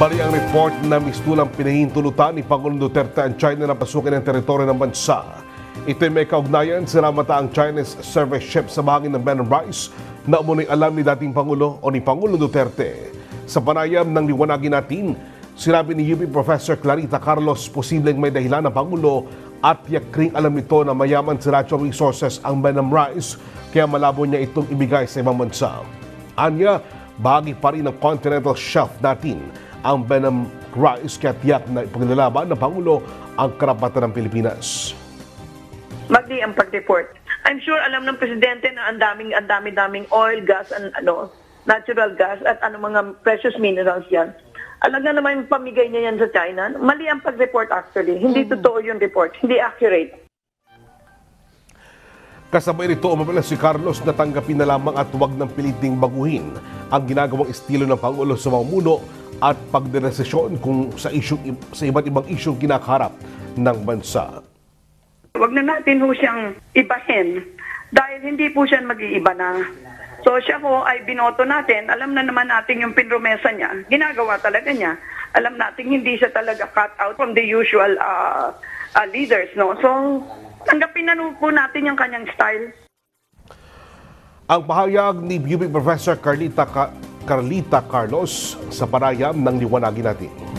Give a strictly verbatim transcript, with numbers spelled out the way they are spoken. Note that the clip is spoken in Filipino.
Mali ang report na mistulang pinahintulutan ni Pangulong Duterte ang China na pasukin ang teritoryo ng bansa. Ito'y may kaugnayan sa namata ang Chinese survey ship sa bahagin ng Benham Rise na umunoy alam ni dating Pangulo o ni Pangulong Duterte. Sa panayam ng liwanagin natin, sinabi ni U P Professor Clarita Carlos posibleng may dahilan ng Pangulo at yakring alam nito na mayaman sa natural resources ang Benham Rise kaya malabo niya itong ibigay sa ibang bansa. Anya, bahagi pa rin ng continental shelf natin ang Benham Rise kaya tiyak na ipaglalaban ng Pangulo ang karapatan ng Pilipinas. Magdi ang pag-report. I'm sure alam ng presidente na ang daming ang dami-daming oil, gas, and ano, natural gas at ano mga precious minerals 'yan. Alam na naman pamigay niya 'yan sa China. Mali ang pag-report actually. Hindi mm-hmm. totoo 'yung report. Hindi accurate. Kasabay nito umapela si Carlos na tanggapin na lamang at huwag ng piliting baguhin ang ginagawang estilo ng Pangulo sa pamumuno at pagdedesisyon kung sa issue sa iba't ibang issue kinakaharap ng bansa. Huwag na natin ho siyang ibahin dahil hindi po siya mag-iiba na. So siya po ay binoto natin, alam na naman natin yung pinromesa niya, ginagawa talaga niya. Alam natin hindi siya talaga cut out from the usual uh, uh, leaders. No? So tanggapin na po natin yung kanyang style. Ang pahayag ni U P Professor Carlita, Ka Carlita Carlos sa parayam ng liwanagin natin.